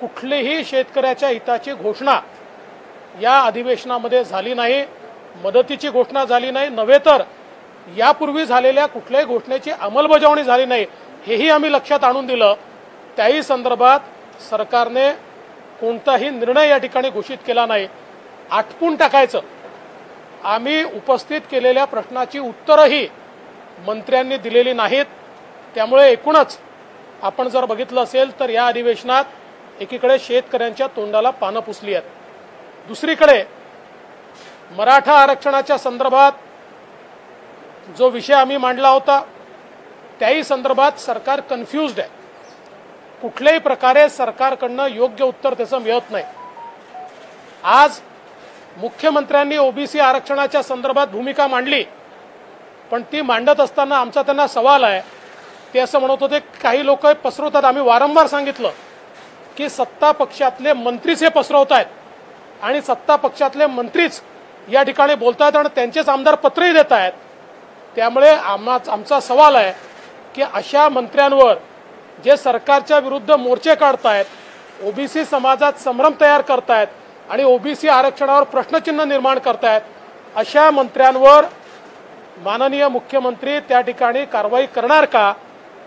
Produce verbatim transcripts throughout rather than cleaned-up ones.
कुठलेही शेतकऱ्याच्या हिताची घोषणा या अधिवेशनामध्ये झाली नाही, मदतीची घोषणा झाली नाही, नव्हे तर यापूर्वी झालेल्या कुठल्याही घोषणेची अंमलबजावणी झाली नाही, हेही आम्ही लक्षात आणून दिलं। त्याही संदर्भात सरकारने कोणताही निर्णय या ठिकाणी घोषित केला नाही। आटपून टाकायचं आम्ही उपस्थित केलेल्या प्रश्नाची उत्तरही मंत्र्यांनी दिलेली नाहीत। त्यामुळे एकूणच आपण जर बघितलं असेल तर या अधिवेशनात एकीकडे शेतकऱ्यांच्या तोंडाला पानं पुसली आहेत, दुसरीकडे मराठा आरक्षणाच्या संदर्भात जो विषय आम्ही मांडला होता त्याही संदर्भात सरकार कन्फ्युज्ड आहे। कुठल्याही प्रकारे सरकारकडनं योग्य उत्तर त्याचं मिळत नाही। आज मुख्यमंत्र्यांनी ओबीसी आरक्षणाच्या संदर्भात भूमिका मांडली, पण ती मांडत असताना आमचा त्यांना सवाल आहे। ते असं म्हणत होते, काही लोक पसरवतात, आम्ही वारंवार सांगितलं की सत्ता पक्षातले मंत्रीच हे पसरवत आहेत आणि सत्ता पक्षातले मंत्रीच या ठिकाणी बोलत आहेत आणि त्यांचेच आमदार पत्रही देत आहेत। त्यामुळे आमचा सवाल आहे की अशा मंत्र्यांवर जे सरकारच्या विरुद्ध मोर्चे काढतायत, ओबीसी समाजात संभ्रम तयार करतायत आणि ओबीसी आरक्षणावर प्रश्नचिन्ह निर्माण करतायत, अशा मंत्र्यांवर माननीय मुख्यमंत्री त्या ठिकाणी कारवाई करणार का,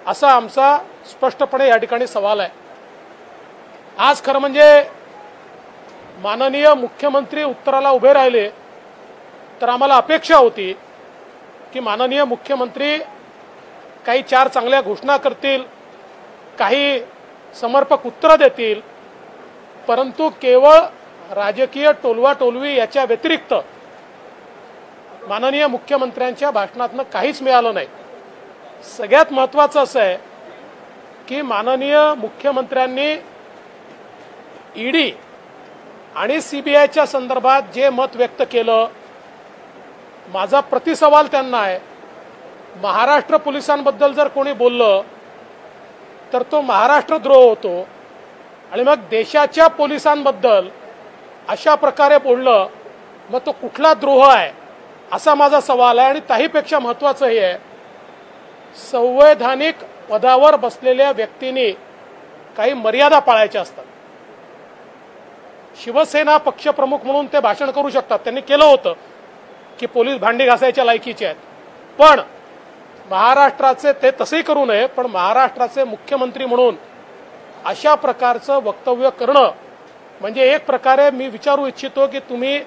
असा आमचा स्पष्टपणे या ठिकाणी सवाल आहे। आज खरं म्हणजे माननीय मुख्यमंत्री उत्तराला उभे राहिले तर आम्हाला अपेक्षा होती की माननीय मुख्यमंत्री काही चार चांगल्या घोषणा करतील, काही समर्पक उत्तरं देतील, परंतु केवळ राजकीय टोलवा टोलवी याच्या व्यतिरिक्त माननीय मुख्यमंत्र्यांच्या भाषणातनं काहीच मिळालं नाही। सगळ्यात महत्त्वाचं असं आहे की माननीय मुख्यमंत्र्यांनी ईडी आणि सीबीआयच्या संदर्भात जे मत व्यक्त केलं, माझा प्रतिसवाल त्यांना आहे। महाराष्ट्र पोलिसांबद्दल जर कोणी बोललं तर तो महाराष्ट्र द्रोह होतो आणि मग देशाच्या पोलिसांबद्दल अशा प्रकारे बोललं मग तो कुठला द्रोह आहे, असा माझा सवाल आहे। आणि त्याहीपेक्षा महत्त्वाचं हे आहे, संवैधानिक पदावर बसलेल्या व्यक्तींनी काही मर्यादा पाळायच्या असतात। शिवसेना पक्षप्रमुख म्हणून ते भाषण करू शकतात, त्यांनी केलं होतं की पोलीस भांडी घासायच्या लायकीचे आहेत, पण महाराष्ट्राचे ते तसंही करू नये, पण महाराष्ट्राचे मुख्यमंत्री म्हणून अशा प्रकारचं वक्तव्य करणं म्हणजे एक प्रकारे मी विचारू इच्छितो की तुम्ही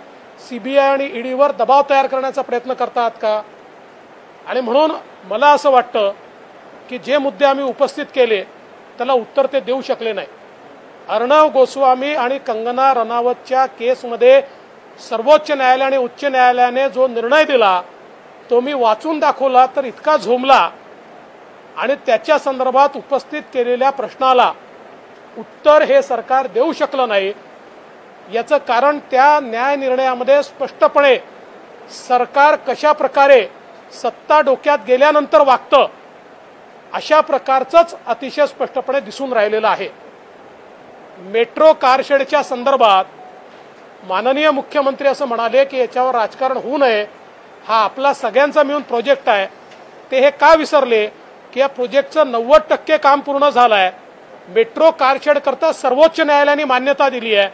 सीबीआय आणि ईडीवर दबाव तयार करण्याचा प्रयत्न करतात का। आणि म्हणून मला असं वाटतं की जे मुद्दे आम्ही उपस्थित केले त्याला उत्तर ते देऊ शकले नाही। अर्णव गोस्वामी आणि कंगना रणावतच्या केसमध्ये सर्वोच्च न्यायालय आणि उच्च न्यायालयाने जो निर्णय दिला तो मी वाचून दाखवला तर इतका झोंबला आणि त्याच्या संदर्भात उपस्थित केलेल्या प्रश्नाला उत्तर हे सरकार देऊ शकलं नाही। याचं कारण त्या न्याय निर्णयामध्ये स्पष्टपणे सरकार कशा प्रकारे सत्ता डोक्यात गेल्यानंतर वागतं, अशा प्रकारचंच अतिशय स्पष्टपणे दिसून राहिलेलं आहे। मेट्रो कारशेडच्या संदर्भात माननीय मुख्यमंत्री असं म्हणाले की याच्यावर राजकारण होऊ नये, हा आपला सगळ्यांचा मिळून प्रोजेक्ट आहे। ते हे का विसरले की या प्रोजेक्टचं नव्वद टक्के काम पूर्ण झालं आहे। मेट्रो कारशेड करता सर्वोच्च न्यायालयाने मान्यता दिली आहे।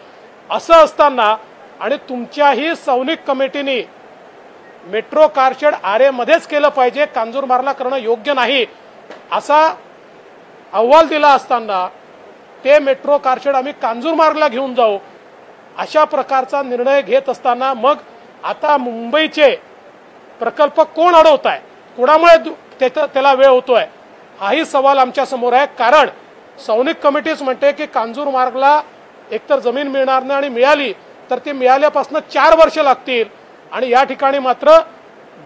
असं असताना आणि तुमच्याही सैनिक कमिटीने मेट्रो कारशेड आरेमध्येच केलं पाहिजे, कांजूरमारला करणं योग्य नाही, असा अहवाल दिला असताना ते मेट्रो कारशेड आम्ही कांजूरमार्गला घेऊन जाऊ अशा प्रकारचा निर्णय घेत असताना मग आता मुंबईचे प्रकल्प कोण अडवत आहे, कोणामुळे त्याला वेळ होतोय, हाही सवाल आमच्या समोर आहे। कारण सैनिक कमिटीच म्हणते की कांजूरमार्गला एकतर जमीन मिळणार नाही आणि मिळाली तर ती मिळाल्यापासून चार वर्ष लागतील आणि या ठिकाणी मात्र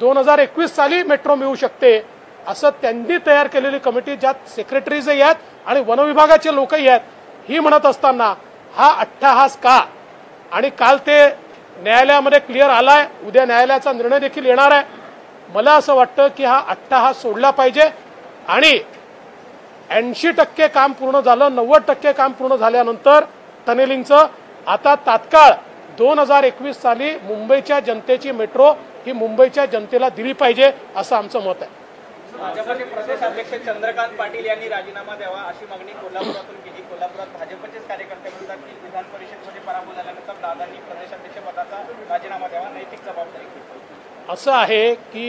दोन हजार एकवीस साली मेट्रो मिळू शकते, असं त्यांनी तयार केलेली कमिटी ज्यात सेक्रेटरीजही आहेत आणि वनविभागाचे लोकही आहेत, ही म्हणत असताना हा अट्टहास का। आणि काल ते न्यायालयामध्ये क्लिअर आलाय, उद्या न्यायालयाचा निर्णय देखील येणार आहे। मला असं वाटतं की हा अट्टहास सोडला पाहिजे आणि ऐंशी टक्के काम पूर्ण झालं, नव्वद टक्के काम पूर्ण झाल्यानंतर टनेलिंगचं आता तात्काळ दोन हजार एकवीस साली मुंबईच्या जनतेची मेट्रो ही मुंबईच्या जनतेला दिली पाहिजे, असं आमचं मत आहे। भाजपचे प्रदेश अध्यक्ष चंद्रकांत पाटील यांनी राजीनामा द्यावा अशी मागणी कोल्हापुरातून केली। कोल्हापुरात भाजपचेच कार्यकर्ते असं आहे की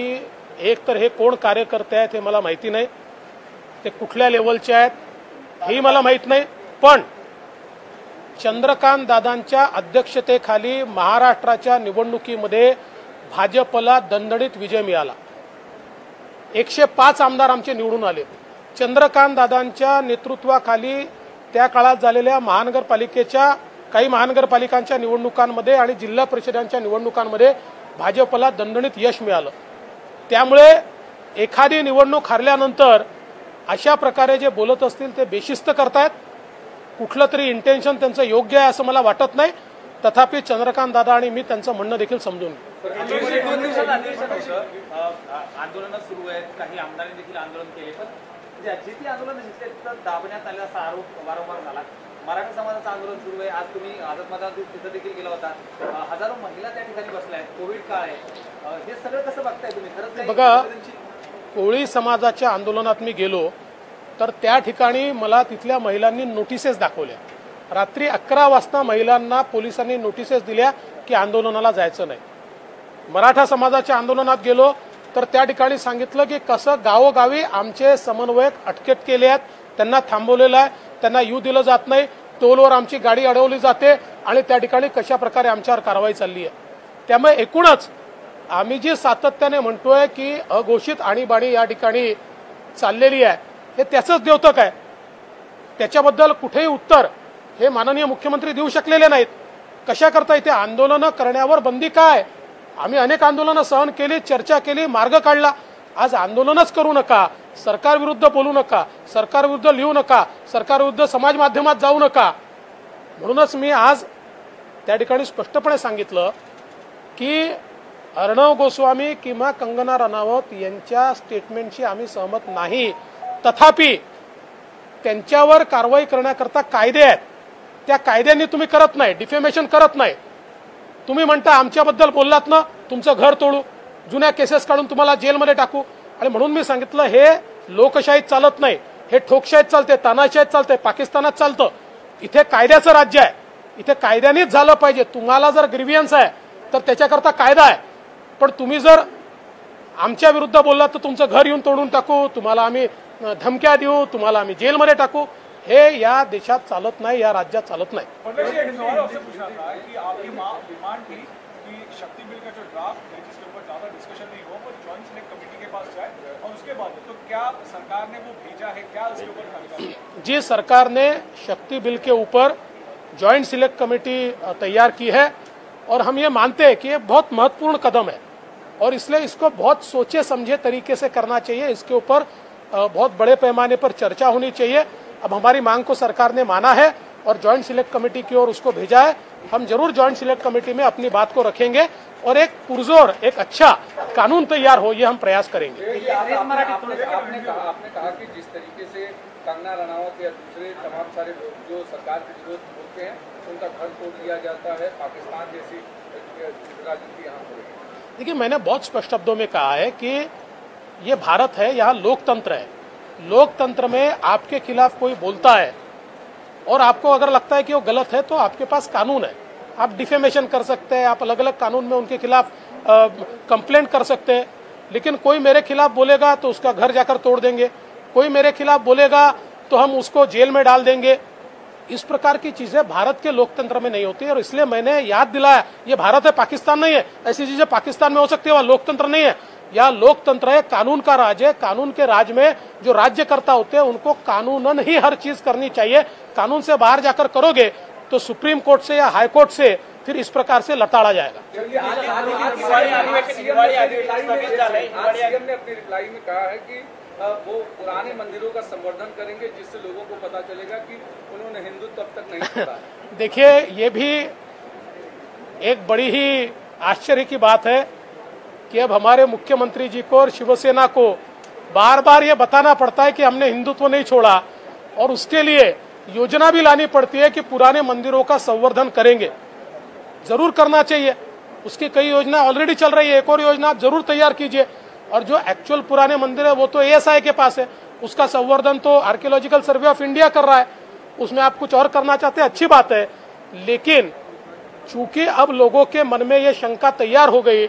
एक तर हे कोण कार्य करतायत हे मला माहिती नाही, ते कुठल्या लेवलचे आहेत हेही मला माहित नाही, पण चंद्रकांत दादांच्या अध्यक्षतेखाली महाराष्ट्राच्या निवडणुकीमध्ये भाजपला दणदणीत विजय मिळाला. एकशे पाच आमदार आमचे निवडून आले. चंद्रकांत दादांच्या नेतृत्वाखाली त्या काळात झालेल्या महानगरपालिकेच्या काही महानगरपालिकांच्या निवडणुकांमध्ये आणि जिल्हा परिषदांच्या निवडणुकांमध्ये भाजपला दणदणीत यश मिळालं. त्यामुळे एखादी निवडणूक हरल्यानंतर अशा प्रकारे जे बोलत असतील ते बेशिस्त करतायत. कुठलं तरी इंटेन्शन त्यांचं योग्य आहे असं मला वाटत नाही. तथापि चंद्रकांत दादा आणि मी त्यांचं म्हणणं देखील समजून बघा. कोळी समाजाच्या आंदोलनात मी गेलो तर त्या ठिकाणी मला तिथल्या महिलांनी नोटिसेस दाखवल्या. रात्री अकरा वाजता महिलांना पोलिसांनी नोटिसेस दिल्या की आंदोलनाला जायचं नाही. मराठा समाजाच्या आंदोलनात गेलो तर त्या ठिकाणी सांगितलं की कसं गावोगावी आमचे समन्वयक अटकेत केले आहेत, त्यांना थांबवलेलं आहे, त्यांना येऊ दिलं जात नाही, टोलवर आमची गाडी अडवली जाते आणि त्या ठिकाणी कशा प्रकारे आमच्यावर कारवाई चालली आहे. त्यामुळे एकूणच आम्ही जी सातत्याने म्हणतोय की अघोषित आणीबाणी या ठिकाणी चाललेली आहे हे त्याचंच द्योतक आहे. त्याच्याबद्दल कुठेही उत्तर हे माननीय मुख्यमंत्री देऊ शकलेले नाहीत. कशा करता इथे आंदोलनं करण्यावर बंदी काय? आम्ही अनेक आंदोलनं सहन केली, चर्चा केली, मार्ग काढला. आज आंदोलनच करू नका, सरकारविरुद्ध बोलू नका, सरकारविरुद्ध लिहू नका, सरकारविरुद्ध समाज माध्यमात जाऊ नका. म्हणूनच मी आज त्या ठिकाणी स्पष्टपणे सांगितलं की अर्णव गोस्वामी किंवा कंगना रणावत यांच्या स्टेटमेंटशी आम्ही सहमत नाही. तथापि त्यांच्यावर कारवाई करण्याकरता कायदे आहेत. त्या कायद्यांनी तुम्ही करत नाही, डिफेमेशन करत नाही. तुम्ही म्हणता आमच्याबद्दल बोललात ना तुमचं घर तोडू, जुन्या केसेस काढून तुम्हाला जेलमध्ये टाकू. आणि म्हणून मी सांगितलं हे लोकशाहीत चालत नाही, हे ठोकशाहीत चालते, तानाशाहीत चालते, पाकिस्तानात चालतं. इथे कायद्याचं राज्य आहे, इथे कायद्यानेच झालं पाहिजे. तुम्हाला जर ग्रीव्हियन्स आहे तर त्याच्याकरता कायदा आहे. पण तुम्ही जर आमच्या विरुद्ध बोललात तर तुमचं घर येऊन तोडून टाकू, तुम्हाला आम्ही धमक्या देऊ, तुम्हाला आम्ही जेलमध्ये टाकू, हे या देशात चालत नाही, या राज्यात चालत नाही. जी सरकार ने शक्ति बिल के ऊपर जॉइंट सिलेक्ट कमेटी तैयार की है और हम ये मानते हैं कि ये बहुत महत्वपूर्ण कदम है और इसलिए इसको बहुत सोचे समझे तरीके से करना चाहिए. इसके ऊपर बहुत बड़े पैमाने पर चर्चा होनी चाहिए. अब हमारी मांग को सरकार ने माना है और जॉइंट सिलेक्ट कमेटी की ओर उसको भेजा है. हम जरूर जॉइंट सिलेक्ट कमेटी में अपनी बात को रखेंगे और एक पुरजोर, एक अच्छा कानून तैयार हो, ये हम प्रयास करेंगे. आपने कहा कि जिस तरीके से कंगना रणावत या दूसरे तमाम सारे लोग जो सरकार के विरोध बोलते हैं उनका घर तोड़ दिया जाता है, पाकिस्तान जैसी राजनीति यहाँ हो रही है. देखिए, मैंने बहुत स्पष्ट शब्दों में कहा है कि ये भारत है, यहाँ लोकतंत्र है. लोकतंत्र में आपके खिलाफ कोई बोलता है और आपको अगर लगता है कि वो गलत है तो आपके पास कानून है. आप डिफेमेशन कर सकते हैं, आप अलग अलग कानून में उनके खिलाफ कंप्लेंट कर सकते हैं. लेकिन कोई मेरे खिलाफ बोलेगा तो उसका घर जाकर तोड़ देंगे, कोई मेरे खिलाफ बोलेगा तो हम उसको जेल में डाल देंगे. इस प्रकार की चीजें भारत के लोकतंत्र में नहीं होती है और इसलिए मैंने याद दिलाया ये भारत है, पाकिस्तान नहीं है. ऐसी चीजें पाकिस्तान में हो सकती है, वह लोकतंत्र नहीं है. यह लोकतंत्र है, कानून का राज है. कानून के राज में जो राज्यकर्ता होते हैं उनको कानूनन ही हर चीज करनी चाहिए. कानून से बाहर जाकर करोगे तो सुप्रीम कोर्ट से या हाई कोर्ट से फिर इस प्रकार से लताड़ा जाएगा. सीएम ने अपनी रिप्लाई में कहा है कि वो पुराने मंदिरों का संवर्धन करेंगे जिससे लोगों को पता चलेगा कि उन्होंने हिंदू तब तक नहीं छोड़ा. देखिए, ये भी एक बड़ी ही आश्चर्य की बात है कि अब हमारे मुख्यमंत्री जी को और शिवसेना को बार बार ये बताना पड़ता है कि हमने हिंदुत्व नहीं छोड़ा और उसके लिए योजना भी लानी पड़ती है कि पुराने मंदिरों का संवर्धन करेंगे. जरूर करना चाहिए, उसकी कई योजना ऑलरेडी चल रही है. एक और योजना आप जरूर तैयार कीजिए. और जो एक्चुअल पुराने मंदिर है वो तो ए एस आई के पास है, उसका संवर्धन तो आर्कियोलॉजिकल सर्वे ऑफ इंडिया कर रहा है. उसमें आप कुछ और करना चाहते हैं, अच्छी बात है. लेकिन चूंकि अब लोगों के मन में ये शंका तैयार हो गई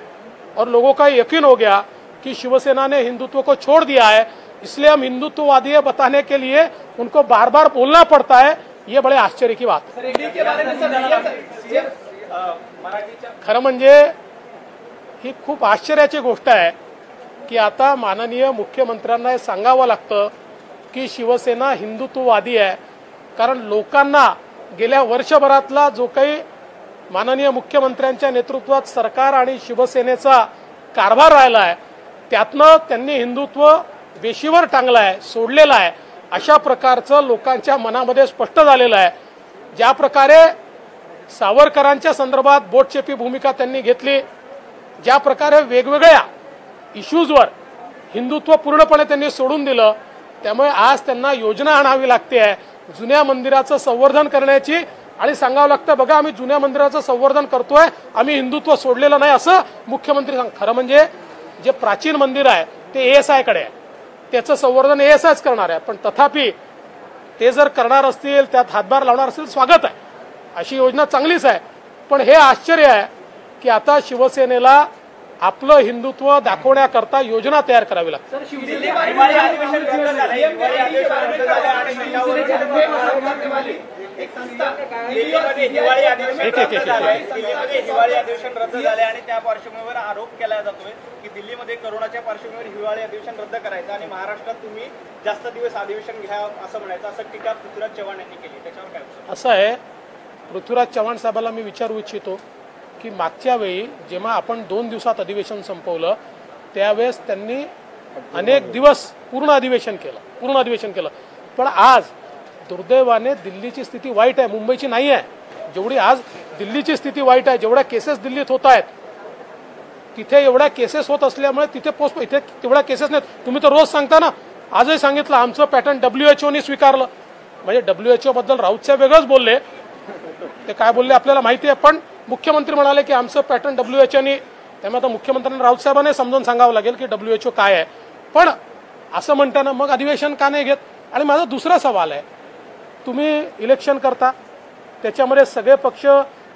और लोगों का यकीन हो गया कि शिवसेना ने हिंदुत्व को छोड़ दिया है, इसलिए हम हिंदुत्ववादी है बताने के लिए उनको बार बार बोलना पड़ता है। ये बड़े आश्चर्य की बात है। खरं म्हणजे ही खूप आश्चर्याची गोष्ट आहे की आता माननीय मुख्यमंत्र्यांना हे सांगावं लागतं की शिवसेना हिंदुत्ववादी आहे, कारण लोकांना गेल्या वर्षभरातला जो काही माननीय मुख्यमंत्र्यांच्या नेतृत्वात सरकार आणि शिवसेनेचा कारभार राहिला आहे त्यातनं त्यांनी हिंदुत्व वेशीवर टांगला आहे, सोडलेला आहे, अशा प्रकारचं लोकांच्या मनामध्ये स्पष्ट झालेलं आहे। ज्या प्रकारे सावरकरांच्या संदर्भात बोटचेपी भूमिका त्यांनी घेतली, ज्या प्रकारे वेगवेगळ्या इश्यूजवर हिंदुत्व पूर्णपणे त्यांनी सोडून दिलं, त्यामुळे आज त्यांना योजना आणावी लागते आहे जुन्या मंदिराचं संवर्धन करण्याची आणि सांगावं लागतं बघा आम्ही जुन्या मंदिराचं संवर्धन करतोय, आम्ही हिंदुत्व सोडलेलं नाही असं मुख्यमंत्री सांग। खरं म्हणजे जे प्राचीन मंदिर आहे ते एएसआयकडे आहे, त्याचं संवर्धन एएसआयच करणार आहे, पण तथापि ते जर करणार असतील त्यात हातभार लावणार असतील स्वागत आहे, अशी योजना चांगलीच आहे। पण हे आश्चर्य आहे की आता शिवसेनेला आपलं हिंदुत्व दाखवण्याकरता योजना तयार करावी लागते। आरोप केला जातोय की दिल्लीमध्ये कोरोनाच्या पार्श्वभूमीवर हिवाळी अधिवेशन रद्द करायचं आणि महाराष्ट्रात तुम्ही जास्त दिवस अधिवेशन घ्या असं म्हणायचं, असं टीका पृथ्वीराज चव्हाण यांनी केली, त्याच्यावर काय? असं आहे, पृथ्वीराज चव्हाण साहेबाला मी विचारू इच्छितो की मागच्या वेळी जेव्हा आपण दोन दिवसात अधिवेशन संपवलं त्यावेळेस त्यांनी अनेक दिवस पूर्ण अधिवेशन केलं पूर्ण अधिवेशन केलं पण आज दुर्दैवाने दिल्लीची स्थिती वाईट आहे, मुंबईची नाही आहे, जेवढी आज दिल्लीची स्थिती वाईट आहे, जेवढ्या केसेस दिल्लीत होत आहेत तिथे एवढ्या केसेस होत असल्यामुळे तिथे पोस्ट इथे तेवढ्या केसेस नाहीत। तुम्ही तर रोज सांगता ना, आजही सांगितलं आमचं पॅटर्न डब्ल्यूएचओने स्वीकारलं, म्हणजे डब्ल्यूएचओ बद्दल राऊत साहेब वेगळंच बोलले, ते काय बोलले आपल्याला माहिती आहे, पण मुख्यमंत्री म्हणाले की आमचं पॅटर्न डब्ल्यूएचओने, त्यामुळे आता मुख्यमंत्र्यांना राऊत साहेबांना समजून सांगावं लागेल की डब्ल्यूएचओ काय आहे, पण असं म्हणताना मग अधिवेशन का नाही घेत। आणि माझा दुसरा सवाल आहे, तुम्ही इलेक्शन करता, त्याच्यामध्ये सगळे पक्ष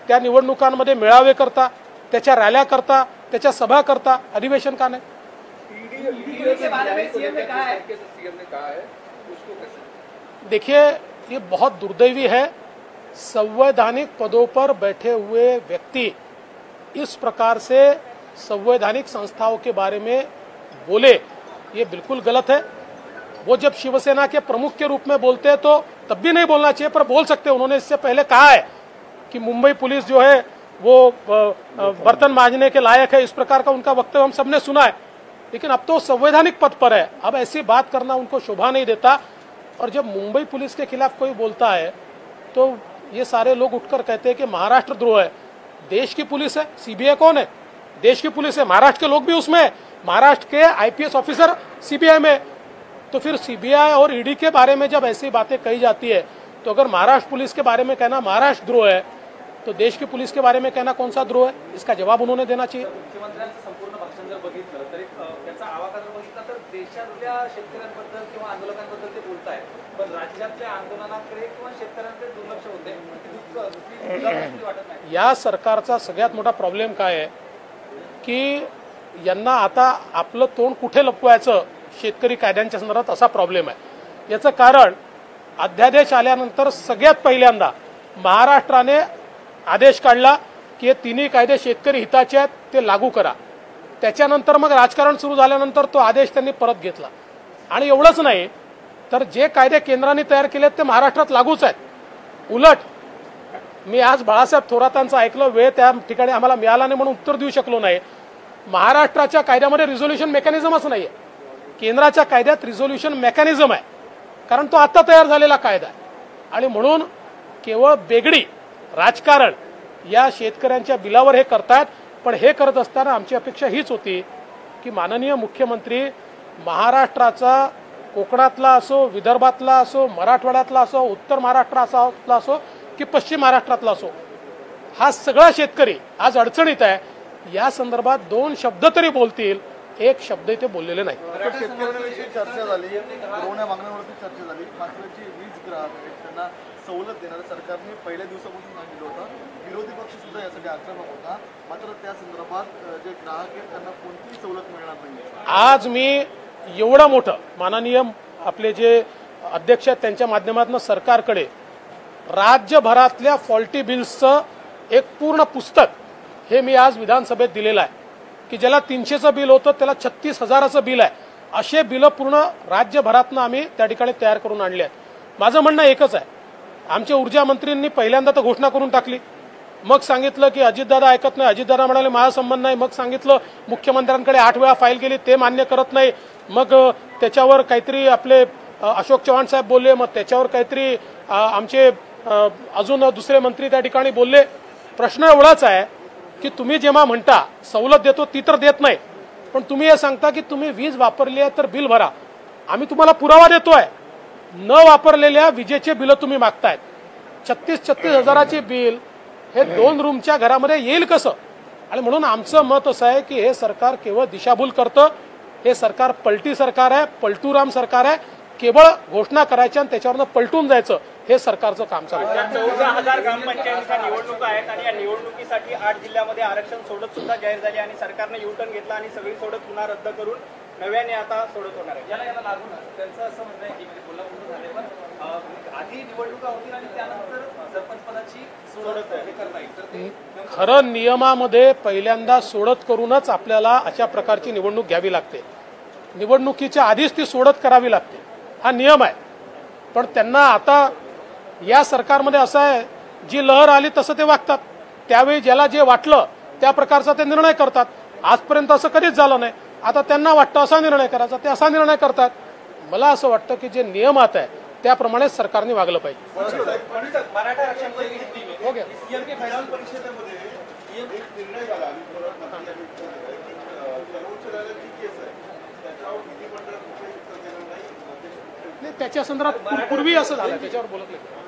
त्या निवडणुकांमध्ये मेळावे करता, त्याच्या रॅल्या करता, त्याच्या सभा करता, अधिवेशन का नाही? देखिए ये बहुत दुर्दैवी है, संवैधानिक पदों पर बैठे हुए व्यक्ति इस प्रकार से संवैधानिक संस्थाओं के बारे में बोले ये बिल्कुल गलत है। वो जब शिवसेना के प्रमुख के रूप में बोलते हैं तो तब भी नहीं बोलना चाहिए, पर बोल सकते हैं। उन्होंने इससे पहले कहा है कि मुंबई पुलिस जो है वो बर्तन मांजने के लायक है, इस प्रकार का उनका वक्तव्य हम सबने सुना है, लेकिन अब तो संवैधानिक पद पर है, अब ऐसी बात करना उनको शोभा नहीं देता। और जब मुंबई पुलिस के खिलाफ कोई बोलता है तो ये सारे लोग उठकर कहते हैं कि महाराष्ट्र द्रोह है। देश की पुलिस है, सीबीआई कौन है? देश की पुलिस है, महाराष्ट्र के लोग भी उसमें है, महाराष्ट्र के आईपीएस ऑफिसर सीबीआई में। तो फिर सीबीआई और ईडी के बारे में जब ऐसी बातें कही जाती है तो अगर महाराष्ट्र पुलिस के बारे में कहना महाराष्ट्र द्रोह है तो देश की पुलिस के बारे में कहना कौन सा द्रोह है? इसका जवाब उन्होंने देना चाहिए। या सरकारचा सगळ्यात मोठा प्रॉब्लेम काय आहे की यांना आता आपलं तोंड कुठे लपवायचं शेतकरी कायद्यांच्या संदर्भात असा प्रॉब्लेम आहे। याचं कारण अध्यादेश आल्यानंतर सगळ्यात पहिल्यांदा महाराष्ट्राने आदेश काढला की हे तिन्ही कायदे शेतकरी हिताचे आहेत ते लागू करा, त्याच्यानंतर मग राजकारण सुरू झाल्यानंतर तो आदेश त्यांनी परत घेतला। आणि एवढंच नाही तर जे कायदे केंद्राने तयार केले ते महाराष्ट्रात लागूच आहेत। उलट मी आज बाळासाहेब थोरातांचं ऐकलं, वेळ त्या ठिकाणी आम्हाला मिळाला नाही म्हणून उत्तर देऊ शकलो नाही, महाराष्ट्राच्या कायद्यामध्ये रिझोल्युशन मेकॅनिझमच नाही आहे, केंद्राच्या कायद्यात रिझोल्युशन मेकॅनिझम आहे, कारण तो आत्ता तयार झालेला कायदा आहे। आणि म्हणून केवळ बेगडी राजकारण या शेतकऱ्यांच्या बिलावर हे करतात, पण हे करत असताना आमची अपेक्षा हीच होती की माननीय मुख्यमंत्री महाराष्ट्राचा, कोकणातला असो, विदर्भातला असो, मराठवाड्यातला असो, उत्तर महाराष्ट्रातला असो की पश्चिम महाराष्ट्रातला असो, हा सगळा शेतकरी आज अडचणीत आहे, या संदर्भात दोन शब्द तरी बोलतील, एक शब्द इथे बोललेले नाही। चर्चा झाली, कोरोना मागण्यावरती चर्चा झाली, वीज ग्राहक सवलत देणार सरकार ने पहिल्या दिवसापासून सांगितलं होतं। विरोधी पक्ष सुद्धा यासाठी आक्रमक होता, मात्र त्या संदर्भात जे ग्राहक आहेत त्यांना कोणतीही सवलत मिळणार नाही। आज मी एवढा मोठा माननीय आपले जे अध्यक्ष आहेत त्यांच्या माध्यमातून सरकारकडे राज्यभरातल्या फॉल्टी बिल्सचं एक पूर्ण पुस्तक हे मी आज विधानसभेत दिलेलं आहे की ज्याला तीनशेचं बिल होतं त्याला छत्तीस हजाराचं बिल आहे। असे बिल पूर्ण राज्यभरातनं आम्ही त्या ठिकाणी तयार करून आणले आहेत। माझं म्हणणं एकच आहे, आमच्या ऊर्जा मंत्र्यांनी पहिल्यांदा तर घोषणा करून टाकली, मग सांगितलं की अजितदादा ऐकत नाही, अजितदादा म्हणाले माझा संबंध नाही, मग सांगितलं मुख्यमंत्र्यांकडे आठ वेळा फाईल गेली ते मान्य करत नाही, मग त्याच्यावर काहीतरी आपले अशोक चव्हाण साहेब बोलले, मग त्याच्यावर काहीतरी आमचे अजून दुसरे मंत्री त्या ठिकाणी बोलले। प्रश्न एवढाच आहे की तुम्ही जेव्हा म्हणता सवलत देतो ती तर देत नाही, पण तुम्ही हे सांगता की तुम्ही वीज वापरली आहे तर बिल भरा, आम्ही तुम्हाला पुरावा देतोय। न वापरलेल्या विजेचे बिल तुम्ही मागतायत, छत्तीस छत्तीस हजाराचे बिल हे दोन रूमच्या घरामध्ये येईल कसं? आणि म्हणून आमचं मत असं आहे की हे सरकार केवळ दिशाभूल करतं, हे सरकार पलटी सरकार आहे, पलटूराम सरकार आहे, केवळ घोषणा करायच्या आणि त्याच्यावरनं पलटून जायचं हे सरकारचं काम चालू आहे। चौदा हजार ग्रामपंचायतीच्या निवडणुका आहेत आणि या निवडणुकीसाठी आठ जिल्ह्यामध्ये आरक्षण सोडत सुद्धा जाहीर झाली आणि सरकारने युटर्न घेतला आणि सगळी सोडत पुन्हा रद्द करून नव्याने आता सोडत होणार आहे। याला याला लागून त्यांचं असं म्हणणं आहे की म्हणजे कोल्हापूर झाले पण आधी निवडणुका होतील आणि त्यानंतर सरपंच पदाची सोडत हे करता येईल। खरं नियमामध्ये पहिल्यांदा सोडत करूनच आपल्याला अशा प्रकारची निवडणूक घ्यावी लागते, निवडणुकीच्या आधीच ती सोडत करावी लागते, हा नियम आहे। पण त्यांना आता या सरकारमध्ये असं आहे जी लहर आली तसं ते वागतात, त्यावेळी ज्याला जे वाटलं त्या प्रकारचा ते निर्णय करतात। आजपर्यंत असं कधीच झालं नाही, आता त्यांना वाटतं असा निर्णय करायचा ते असा निर्णय करतात। मला असं वाटतं की जे नियम आता आहे त्याप्रमाणे सरकारने वागलं पाहिजे। त्याच्या संदर्भात पूर्वी असं झालं त्याच्यावर बोलत नाही।